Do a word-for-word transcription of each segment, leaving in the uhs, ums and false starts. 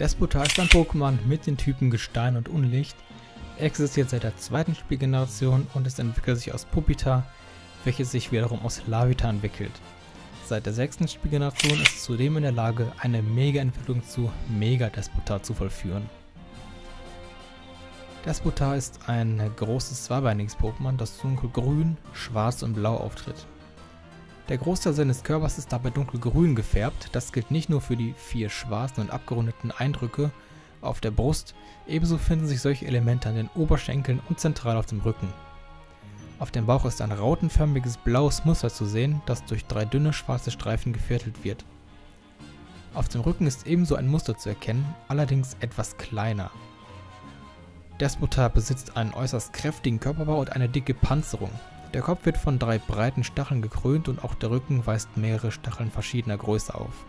Despotar ist ein Pokémon mit den Typen Gestein und Unlicht. Er existiert seit der zweiten Spielgeneration und es entwickelt sich aus Pupitar, welches sich wiederum aus Larvita entwickelt. Seit der sechsten Spielgeneration ist es zudem in der Lage, eine Mega-Entwicklung zu Mega-Despotar zu vollführen. Despotar ist ein großes zweibeiniges Pokémon, das dunkelgrün, schwarz und blau auftritt. Der Großteil seines Körpers ist dabei dunkelgrün gefärbt, das gilt nicht nur für die vier schwarzen und abgerundeten Eindrücke auf der Brust, ebenso finden sich solche Elemente an den Oberschenkeln und zentral auf dem Rücken. Auf dem Bauch ist ein rautenförmiges blaues Muster zu sehen, das durch drei dünne schwarze Streifen geviertelt wird. Auf dem Rücken ist ebenso ein Muster zu erkennen, allerdings etwas kleiner. Despotar besitzt einen äußerst kräftigen Körperbau und eine dicke Panzerung. Der Kopf wird von drei breiten Stacheln gekrönt und auch der Rücken weist mehrere Stacheln verschiedener Größe auf.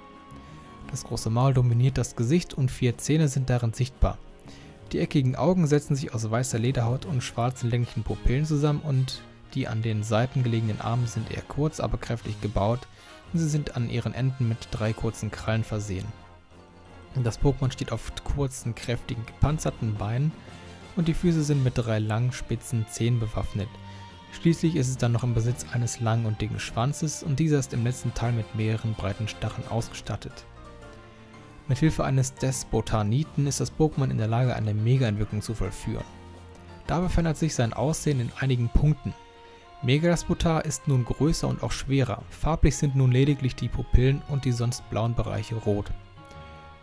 Das große Maul dominiert das Gesicht und vier Zähne sind darin sichtbar. Die eckigen Augen setzen sich aus weißer Lederhaut und schwarzen länglichen Pupillen zusammen und die an den Seiten gelegenen Arme sind eher kurz, aber kräftig gebaut und sie sind an ihren Enden mit drei kurzen Krallen versehen. Das Pokémon steht auf kurzen, kräftigen, gepanzerten Beinen und die Füße sind mit drei langen, spitzen Zähnen bewaffnet. Schließlich ist es dann noch im Besitz eines langen und dicken Schwanzes und dieser ist im letzten Teil mit mehreren breiten Stacheln ausgestattet. Mithilfe eines Despotarniten ist das Pokémon in der Lage, eine Mega-Entwicklung zu vollführen. Dabei verändert sich sein Aussehen in einigen Punkten. Mega-Despotar ist nun größer und auch schwerer, farblich sind nun lediglich die Pupillen und die sonst blauen Bereiche rot.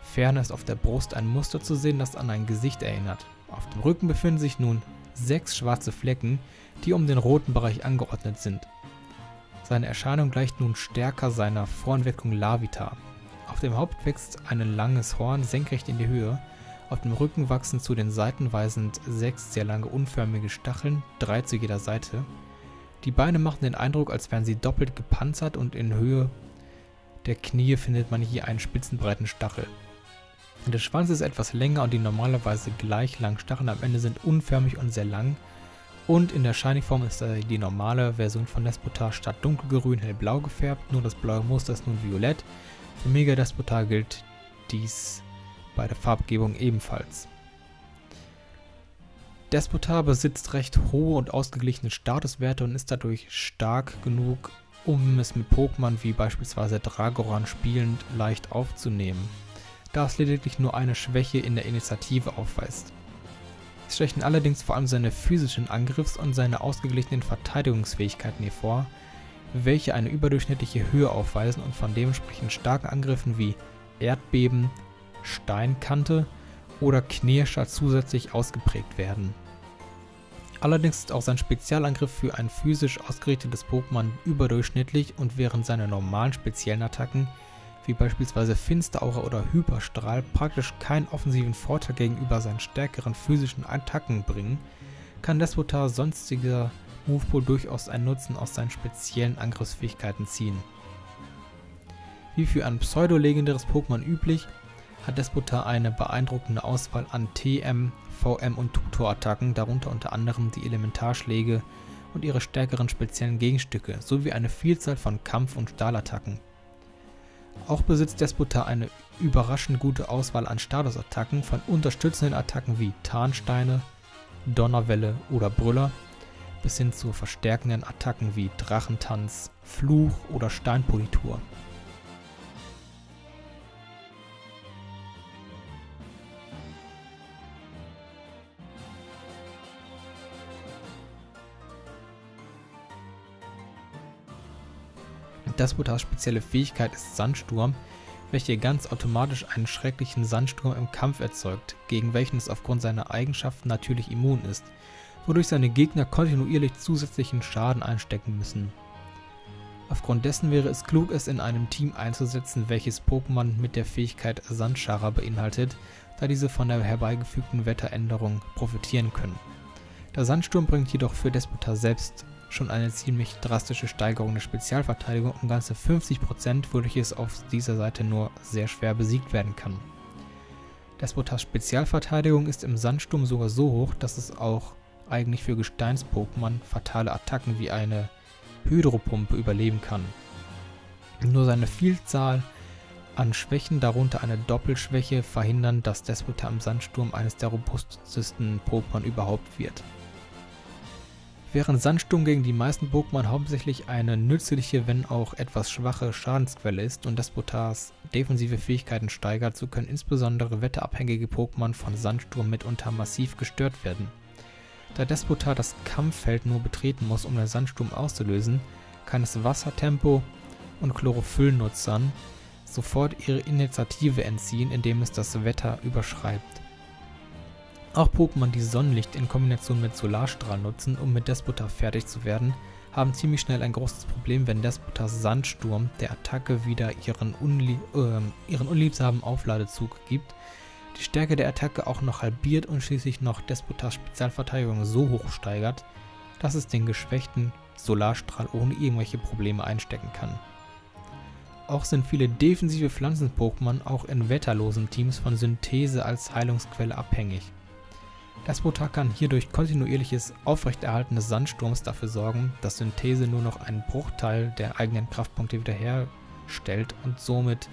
Ferner ist auf der Brust ein Muster zu sehen, das an ein Gesicht erinnert. Auf dem Rücken befinden sich nun sechs schwarze Flecken, die um den roten Bereich angeordnet sind. Seine Erscheinung gleicht nun stärker seiner Vorentwicklung Larvita. Auf dem Haupt wächst ein langes Horn senkrecht in die Höhe, auf dem Rücken wachsen zu den Seiten weisend sechs sehr lange unförmige Stacheln, drei zu jeder Seite. Die Beine machen den Eindruck, als wären sie doppelt gepanzert und in Höhe der Knie findet man hier einen spitzenbreiten Stachel. Der Schwanz ist etwas länger und die normalerweise gleich langen Stacheln am Ende sind unförmig und sehr lang und in der Shiny-Form ist die normale Version von Despotar statt dunkelgrün hellblau gefärbt, nur das blaue Muster ist nun violett. Für Mega-Despotar gilt dies bei der Farbgebung ebenfalls. Despotar besitzt recht hohe und ausgeglichene Statuswerte und ist dadurch stark genug, um es mit Pokémon wie beispielsweise Dragoran spielend leicht aufzunehmen, da es lediglich nur eine Schwäche in der Initiative aufweist. Es stechen allerdings vor allem seine physischen Angriffs- und seine ausgeglichenen Verteidigungsfähigkeiten hervor, welche eine überdurchschnittliche Höhe aufweisen und von dementsprechend starken Angriffen wie Erdbeben, Steinkante oder Knirscher zusätzlich ausgeprägt werden. Allerdings ist auch sein Spezialangriff für ein physisch ausgerichtetes Pokémon überdurchschnittlich und während seine normalen speziellen Attacken wie beispielsweise Finsteraura oder Hyperstrahl praktisch keinen offensiven Vorteil gegenüber seinen stärkeren physischen Attacken bringen, kann Despotar sonstiger Movepool durchaus einen Nutzen aus seinen speziellen Angriffsfähigkeiten ziehen. Wie für ein pseudo-legendäres Pokémon üblich, hat Despotar eine beeindruckende Auswahl an T M, V M und Tutor-Attacken, darunter unter anderem die Elementarschläge und ihre stärkeren speziellen Gegenstücke, sowie eine Vielzahl von Kampf- und Stahlattacken. Auch besitzt Despotar eine überraschend gute Auswahl an Statusattacken von unterstützenden Attacken wie Tarnsteine, Donnerwelle oder Brüller, bis hin zu verstärkenden Attacken wie Drachentanz, Fluch oder Steinpolitur. Despotars spezielle Fähigkeit ist Sandsturm, welche ganz automatisch einen schrecklichen Sandsturm im Kampf erzeugt, gegen welchen es aufgrund seiner Eigenschaften natürlich immun ist, wodurch seine Gegner kontinuierlich zusätzlichen Schaden einstecken müssen. Aufgrund dessen wäre es klug, es in einem Team einzusetzen, welches Pokémon mit der Fähigkeit Sandschara beinhaltet, da diese von der herbeigefügten Wetteränderung profitieren können. Der Sandsturm bringt jedoch für Despotar selbst schon eine ziemlich drastische Steigerung der Spezialverteidigung um ganze fünfzig Prozent, wodurch es auf dieser Seite nur sehr schwer besiegt werden kann. Despotars Spezialverteidigung ist im Sandsturm sogar so hoch, dass es auch eigentlich für Gesteins-Pokémon fatale Attacken wie eine Hydropumpe überleben kann. Nur seine Vielzahl an Schwächen, darunter eine Doppelschwäche, verhindern, dass Despotar im Sandsturm eines der robustesten Pokémon überhaupt wird. Während Sandsturm gegen die meisten Pokémon hauptsächlich eine nützliche, wenn auch etwas schwache Schadensquelle ist und Despotars defensive Fähigkeiten steigert, so können insbesondere wetterabhängige Pokémon von Sandsturm mitunter massiv gestört werden. Da Despotar das Kampffeld nur betreten muss, um den Sandsturm auszulösen, kann es Wassertempo und Chlorophyllnutzern sofort ihre Initiative entziehen, indem es das Wetter überschreibt. Auch Pokémon, die Sonnenlicht in Kombination mit Solarstrahl nutzen, um mit Despotar fertig zu werden, haben ziemlich schnell ein großes Problem, wenn Despotars Sandsturm der Attacke wieder ihren, unlieb äh, ihren unliebsamen Aufladezug gibt, die Stärke der Attacke auch noch halbiert und schließlich noch Despotars Spezialverteidigung so hoch steigert, dass es den geschwächten Solarstrahl ohne irgendwelche Probleme einstecken kann. Auch sind viele defensive Pflanzen-Pokémon auch in wetterlosen Teams von Synthese als Heilungsquelle abhängig. Despotar kann hier durch kontinuierliches Aufrechterhalten des Sandsturms dafür sorgen, dass Synthese nur noch einen Bruchteil der eigenen Kraftpunkte wiederherstellt und somit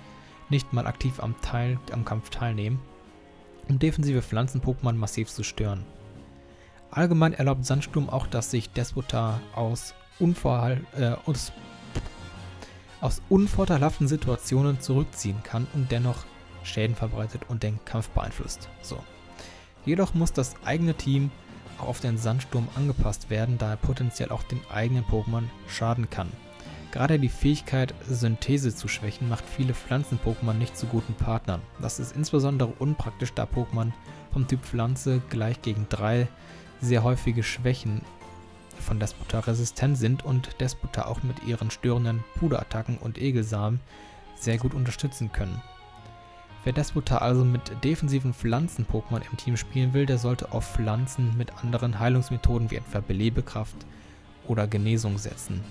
nicht mal aktiv am, Teil, am Kampf teilnehmen, um defensive Pflanzen-Pokémon massiv zu stören. Allgemein erlaubt Sandsturm auch, dass sich Despotar aus, äh, aus, aus unvorteilhaften Situationen zurückziehen kann und dennoch Schäden verbreitet und den Kampf beeinflusst. So. Jedoch muss das eigene Team auch auf den Sandsturm angepasst werden, da er potenziell auch den eigenen Pokémon schaden kann. Gerade die Fähigkeit, Synthese zu schwächen, macht viele Pflanzen-Pokémon nicht zu guten Partnern. Das ist insbesondere unpraktisch, da Pokémon vom Typ Pflanze gleich gegen drei sehr häufige Schwächen von Despotar resistent sind und Despotar auch mit ihren störenden Puderattacken und Egelsamen sehr gut unterstützen können. Wer Despotar also mit defensiven Pflanzen-Pokémon im Team spielen will, der sollte auf Pflanzen mit anderen Heilungsmethoden wie etwa Belebekraft oder Genesung setzen.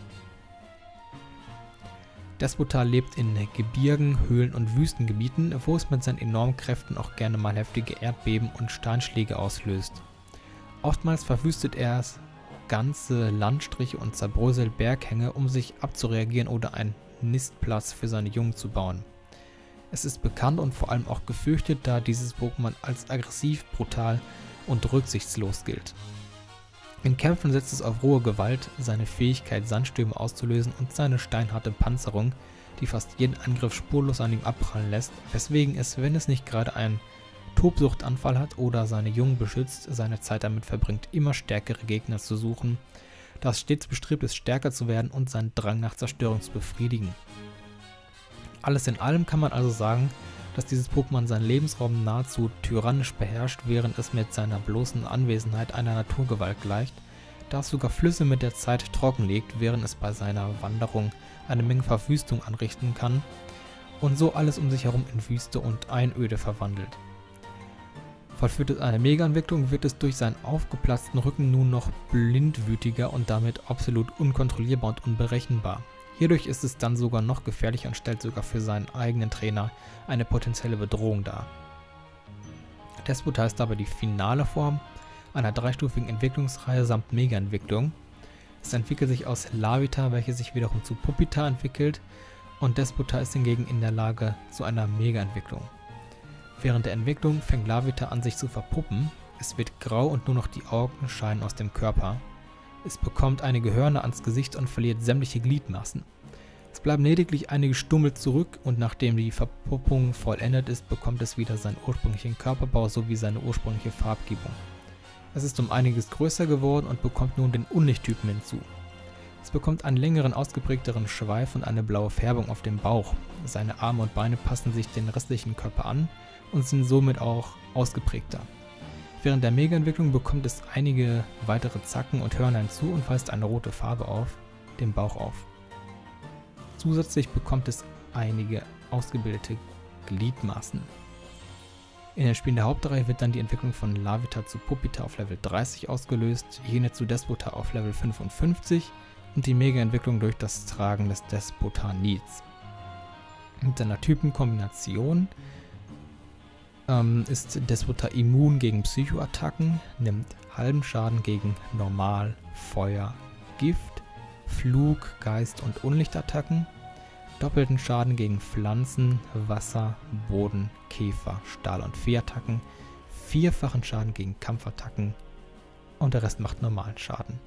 Despotar lebt in Gebirgen, Höhlen und Wüstengebieten, wo es mit seinen enormen Kräften auch gerne mal heftige Erdbeben und Steinschläge auslöst. Oftmals verwüstet er ganze Landstriche und zerbröselt Berghänge, um sich abzureagieren oder einen Nistplatz für seine Jungen zu bauen. Es ist bekannt und vor allem auch gefürchtet, da dieses Pokémon als aggressiv, brutal und rücksichtslos gilt. In Kämpfen setzt es auf rohe Gewalt, seine Fähigkeit Sandstürme auszulösen und seine steinharte Panzerung, die fast jeden Angriff spurlos an ihm abprallen lässt, weswegen es, wenn es nicht gerade einen Tobsuchtanfall hat oder seine Jungen beschützt, seine Zeit damit verbringt, immer stärkere Gegner zu suchen, da es stets bestrebt ist, stärker zu werden und seinen Drang nach Zerstörung zu befriedigen. Alles in allem kann man also sagen, dass dieses Pokémon seinen Lebensraum nahezu tyrannisch beherrscht, während es mit seiner bloßen Anwesenheit einer Naturgewalt gleicht, da es sogar Flüsse mit der Zeit trockenlegt, während es bei seiner Wanderung eine Menge Verwüstung anrichten kann und so alles um sich herum in Wüste und Einöde verwandelt. Vollführt es eine Mega-Entwicklung, wird es durch seinen aufgeplatzten Rücken nun noch blindwütiger und damit absolut unkontrollierbar und unberechenbar. Hierdurch ist es dann sogar noch gefährlicher und stellt sogar für seinen eigenen Trainer eine potenzielle Bedrohung dar. Despotar ist dabei die finale Form einer dreistufigen Entwicklungsreihe samt Mega-Entwicklung. Es entwickelt sich aus Larvita, welche sich wiederum zu Pupitar entwickelt, und Despotar ist hingegen in der Lage zu einer Mega-Entwicklung. Während der Entwicklung fängt Larvita an, sich zu verpuppen, es wird grau und nur noch die Augen scheinen aus dem Körper. Es bekommt einige Hörner ans Gesicht und verliert sämtliche Gliedmaßen. Es bleiben lediglich einige Stummel zurück und nachdem die Verpuppung vollendet ist, bekommt es wieder seinen ursprünglichen Körperbau sowie seine ursprüngliche Farbgebung. Es ist um einiges größer geworden und bekommt nun den Unlichttypen hinzu. Es bekommt einen längeren, ausgeprägteren Schweif und eine blaue Färbung auf dem Bauch. Seine Arme und Beine passen sich den restlichen Körper an und sind somit auch ausgeprägter. Während der Mega-Entwicklung bekommt es einige weitere Zacken und Hörner hinzu und weist eine rote Farbe auf dem Bauch auf. Zusätzlich bekommt es einige ausgebildete Gliedmaßen. In den Spielen der Hauptreihe wird dann die Entwicklung von Larvita zu Pupitar auf Level dreißig ausgelöst, jene zu Despotar auf Level fünfundfünfzig und die Mega-Entwicklung durch das Tragen des Despotarnits. Mit seiner Typenkombination ist Despotar immun gegen Psychoattacken, nimmt halben Schaden gegen Normal, Feuer, Gift, Flug, Geist und Unlichtattacken, doppelten Schaden gegen Pflanzen, Wasser, Boden, Käfer, Stahl- und Fee-Attacken, vierfachen Schaden gegen Kampfattacken und der Rest macht normalen Schaden.